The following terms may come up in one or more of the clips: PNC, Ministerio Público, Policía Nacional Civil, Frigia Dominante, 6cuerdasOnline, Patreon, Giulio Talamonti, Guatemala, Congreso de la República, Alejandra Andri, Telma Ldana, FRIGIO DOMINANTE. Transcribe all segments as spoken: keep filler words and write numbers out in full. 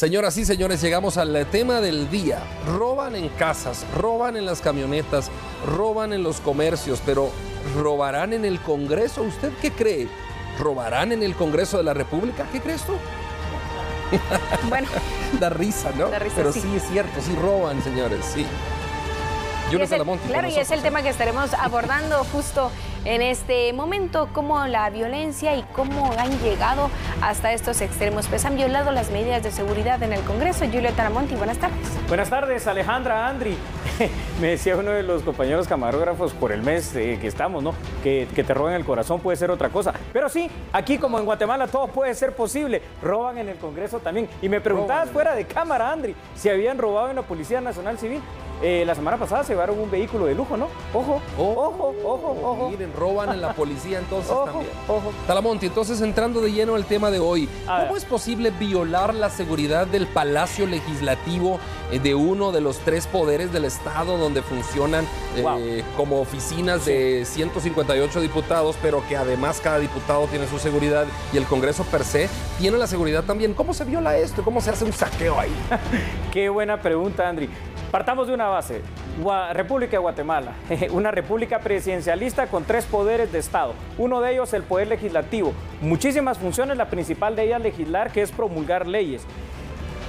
Señoras y señores, llegamos al tema del día. Roban en casas, roban en las camionetas, roban en los comercios, pero ¿robarán en el Congreso? ¿Usted qué cree? ¿Robarán en el Congreso de la República? ¿Qué crees tú? Bueno. Da risa, ¿no? Da risa, pero sí. sí es cierto, sí roban, señores, sí. Giulio Talamonti. Claro, y es el tema que estaremos abordando justo en este momento, cómo la violencia y cómo han llegado hasta estos extremos. Pues han violado las medidas de seguridad en el Congreso. Giulio Talamonti, buenas tardes. Buenas tardes, Alejandra Andri. Me decía uno de los compañeros camarógrafos por el mes eh, que estamos, ¿no? Que, que te roben el corazón puede ser otra cosa. Pero sí, aquí como en Guatemala todo puede ser posible. Roban en el Congreso también. Y me preguntabas roban. Fuera de cámara, Andri, si habían robado en la Policía Nacional Civil. Eh, la semana pasada se llevaron un vehículo de lujo, ¿no? Ojo, oh, ojo, ojo, ojo. Miren, roban en la policía entonces ojo, también. Ojo. Talamonti, entonces entrando de lleno al tema de hoy, a ¿cómo ver. es posible violar la seguridad del Palacio Legislativo eh, de uno de los tres poderes del Estado donde funcionan eh, wow. como oficinas sí. de ciento cincuenta y ocho diputados, pero que además cada diputado tiene su seguridad y el Congreso per se tiene la seguridad también? ¿Cómo se viola esto? ¿Cómo se hace un saqueo ahí? Qué buena pregunta, Andri. Partamos de una base, República de Guatemala, una república presidencialista con tres poderes de Estado, uno de ellos el poder legislativo, muchísimas funciones, la principal de ellas legislar, que es promulgar leyes.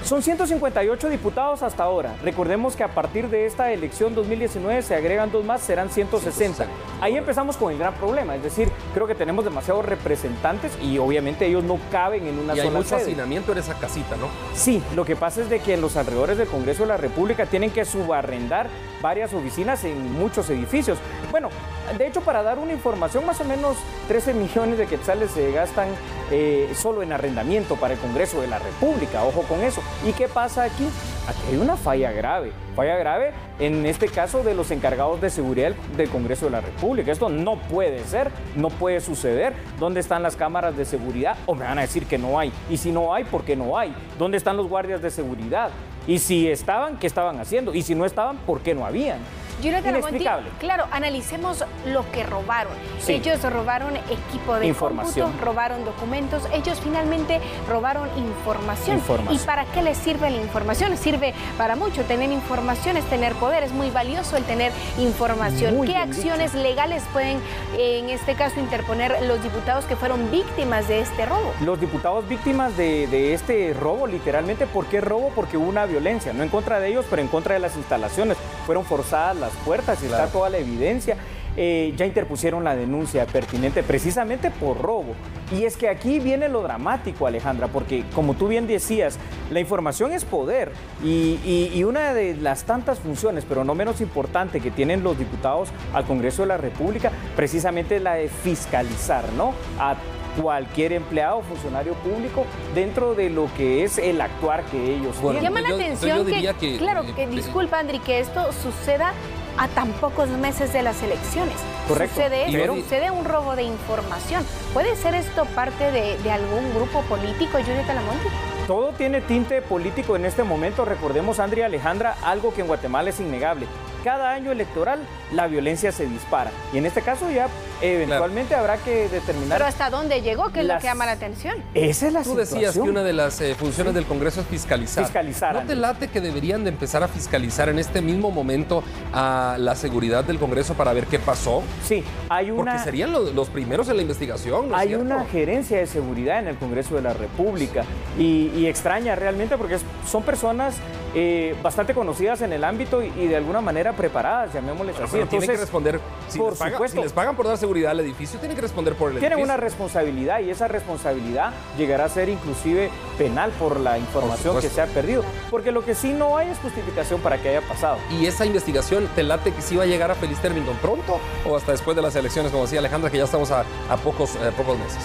Son ciento cincuenta y ocho diputados hasta ahora, recordemos que a partir de esta elección dos mil diecinueve se agregan dos más, serán ciento sesenta. Ahí empezamos con el gran problema, es decir, creo que tenemos demasiados representantes y obviamente ellos no caben en una sola sede. Y hay mucho hacinamiento en esa casita, ¿no? Sí, lo que pasa es de que en los alrededores del Congreso de la República tienen que subarrendar varias oficinas en muchos edificios. Bueno, de hecho, para dar una información, más o menos trece millones de quetzales se gastan eh, solo en arrendamiento para el Congreso de la República, ojo con eso. ¿Y qué pasa aquí? Aquí hay una falla grave, falla grave en este caso de los encargados de seguridad del Congreso de la República. Esto no puede ser, no puede suceder. ¿Dónde están las cámaras de seguridad? O me van a decir que no hay. Y si no hay, ¿por qué no hay? ¿Dónde están los guardias de seguridad? Y si estaban, ¿qué estaban haciendo? Y si no estaban, ¿por qué no habían? Inexplicable. Claro, analicemos lo que robaron. Sí. Ellos robaron equipo de información, cómputo, robaron documentos, ellos finalmente robaron información. información. ¿Y para qué les sirve la información? Sirve para mucho. Tener información es tener poder, es muy valioso el tener información. Muy ¿Qué acciones dicho. legales pueden, en este caso, interponer los diputados que fueron víctimas de este robo? Los diputados víctimas de, de este robo, literalmente. ¿Por qué robo? Porque hubo una violencia, no en contra de ellos, pero en contra de las instalaciones. Fueron forzadas las puertas y claro. está toda la evidencia. Eh, ya interpusieron la denuncia pertinente precisamente por robo. Y es que aquí viene lo dramático, Alejandra, porque como tú bien decías, la información es poder y, y, y una de las tantas funciones, pero no menos importante, que tienen los diputados al Congreso de la República, precisamente es la de fiscalizar, ¿no? A cualquier empleado o funcionario público dentro de lo que es el actuar que ellos tienen. Llama la atención que, que, claro, que eh, disculpa, Andri, que esto suceda a tan pocos meses de las elecciones. Correcto. Sucede, pero, sucede un robo de información. ¿Puede ser esto parte de, de algún grupo político, Giulio Talamonti? Todo tiene tinte político en este momento. Recordemos, Andri, Alejandra, algo que en Guatemala es innegable. Cada año electoral la violencia se dispara y en este caso ya eventualmente claro. habrá que determinar. Pero ¿hasta dónde llegó? ¿Qué es las... lo que llama la atención? Esa es la Tú situación. decías que una de las eh, funciones sí. del Congreso es fiscalizar. fiscalizar ¿No te late que deberían de empezar a fiscalizar en este mismo momento a la seguridad del Congreso para ver qué pasó? Sí, hay una... Porque serían los, los primeros en la investigación, ¿no? Hay ¿cierto? una gerencia de seguridad en el Congreso de la República y, y extraña realmente porque son personas... Eh, bastante conocidas en el ámbito y, y de alguna manera preparadas, llamémosles bueno, así. Entonces, tienen que responder, si, por les paga, supuesto, si les pagan por dar seguridad al edificio, tienen que responder por el tienen edificio. Tienen una responsabilidad y esa responsabilidad llegará a ser inclusive penal por la información por que se ha perdido, porque lo que sí no hay es justificación para que haya pasado. ¿Y esa investigación te late que sí va a llegar a feliz término pronto o hasta después de las elecciones, como decía Alejandra, que ya estamos a, a, pocos, a pocos meses?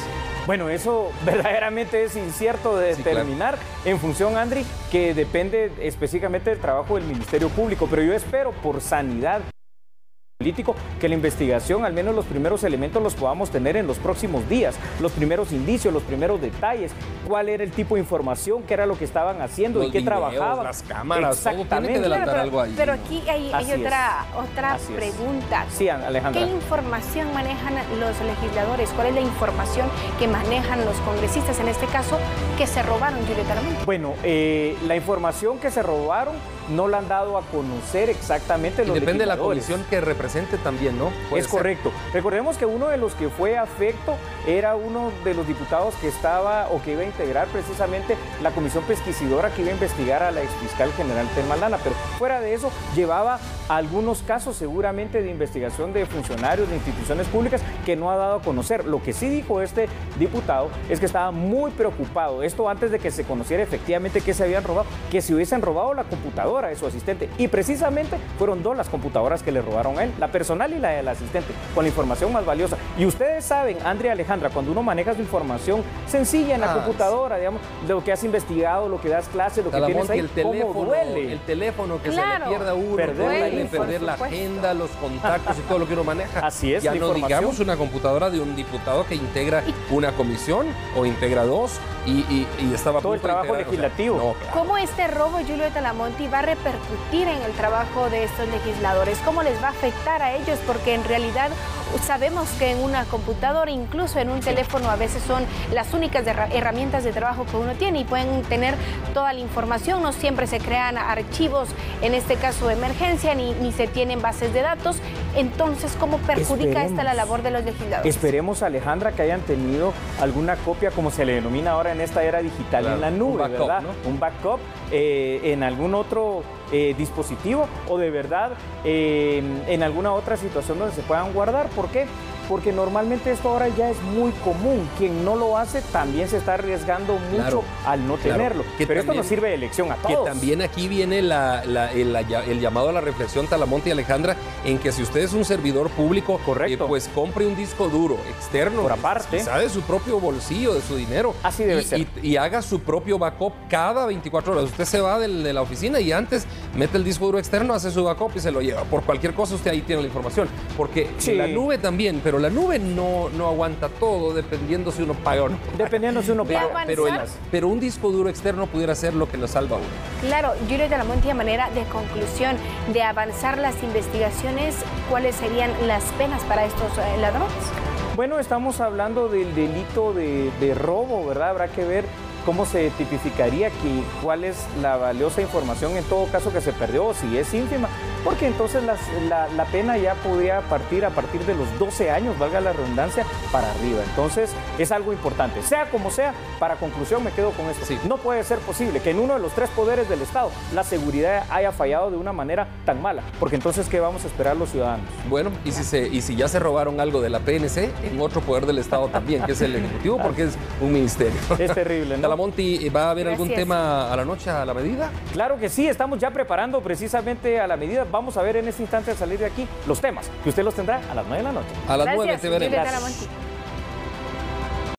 Bueno, eso verdaderamente es incierto de determinar, sí, claro. en función, Andri, que depende específicamente del trabajo del Ministerio Público, pero yo espero por sanidad. político, que la investigación, al menos los primeros elementos los podamos tener en los próximos días, los primeros indicios, los primeros detalles, cuál era el tipo de información, qué era lo que estaban haciendo, los en qué videos, trabajaban. Las cámaras, exactamente. Claro, pero, algo ahí, pero aquí hay, hay otra, otra pregunta. Sí, Alejandra. ¿Qué información manejan los legisladores? ¿Cuál es la información que manejan los congresistas, en este caso, que se robaron, Giulio Talamonti? Bueno, eh, la información que se robaron no la han dado a conocer exactamente los legisladores. Depende de la comisión que represente también, ¿no? Es correcto. Recordemos que uno de los que fue afecto era uno de los diputados que estaba o que iba a integrar precisamente la comisión pesquisidora que iba a investigar a la exfiscal general Telma Ldana, pero fuera de eso llevaba algunos casos seguramente de investigación de funcionarios de instituciones públicas que no ha dado a conocer. Lo que sí dijo este diputado es que estaba muy preocupado, esto antes de que se conociera efectivamente que se habían robado, que si hubiesen robado la computadora de su asistente, y precisamente fueron dos las computadoras que le robaron a él, la personal y la del asistente, con la información más valiosa. Y ustedes saben, Andri, Alejandra, cuando uno maneja su información sencilla en la ah, computadora, sí. digamos, lo que has investigado, lo que das clases, lo Talamonti, que tienes ahí, el teléfono, ¿cómo duele? El teléfono que claro, se le pierda uno, perder, duele, perder la agenda, los contactos y todo lo que uno maneja. Así es, ya no digamos una computadora de un diputado que integra una comisión o integra dos y, y, y estaba todo el trabajo integrar, legislativo. O sea, no, claro. ¿Cómo este robo, Giulio Talamonti, va a repercutir en el trabajo de estos legisladores? ¿Cómo les va a afectar a ellos? Porque en realidad sabemos que en una computadora, incluso en un teléfono, a veces son las únicas herramientas de trabajo que uno tiene y pueden tener toda la información. No siempre se crean archivos, en este caso de emergencia, ni, ni se tienen bases de datos. Entonces, ¿cómo perjudica esta la labor de los legisladores? Esperemos, Alejandra, que hayan tenido alguna copia, como se le denomina ahora en esta era digital, claro, en la nube, un backup, ¿verdad? ¿No? Un backup eh, en algún otro eh, dispositivo o de verdad eh, en alguna otra situación donde se puedan guardar. ¿Por qué? Porque normalmente esto ahora ya es muy común. Quien no lo hace también se está arriesgando mucho claro, al no claro, tenerlo. Pero también, esto nos sirve de elección a todos. Que también aquí viene la, la, el, la, el llamado a la reflexión, Talamonti y Alejandra, en que si usted es un servidor público, correcto, eh, pues compre un disco duro externo, por aparte, quizá de su propio bolsillo, de su dinero. Así debe y, ser. Y, y haga su propio backup cada veinticuatro horas. Usted se va de, de la oficina y antes mete el disco duro externo, hace su backup y se lo lleva. Por cualquier cosa usted ahí tiene la información. Porque sí, la nube también, pero la nube no, no aguanta todo, dependiendo si uno paga o no. Dependiendo si uno paga. Pero, el, pero un disco duro externo pudiera ser lo que nos salva a uno. Claro, Giulio Talamonti, a manera de conclusión, de avanzar las investigaciones, ¿cuáles serían las penas para estos eh, ladrones? Bueno, estamos hablando del delito de, de robo, ¿verdad? Habrá que ver cómo se tipificaría, que, cuál es la valiosa información en todo caso que se perdió, si es ínfima, porque entonces las, la, la pena ya podría partir a partir de los doce años, valga la redundancia, para arriba. Entonces es algo importante. Sea como sea, para conclusión me quedo con esto. Sí. No puede ser posible que en uno de los tres poderes del Estado la seguridad haya fallado de una manera tan mala, porque entonces ¿qué vamos a esperar los ciudadanos? Bueno, y si, se, y si ya se robaron algo de la P N C, en otro poder del Estado también, que es el Ejecutivo, porque es un ministerio. Es terrible, ¿no? Monti, ¿va a haber Gracias. algún tema a la noche, a la medida? Claro que sí, estamos ya preparando precisamente a la medida. Vamos a ver en este instante al salir de aquí los temas, que usted los tendrá a las nueve de la noche. A las nueve te veremos.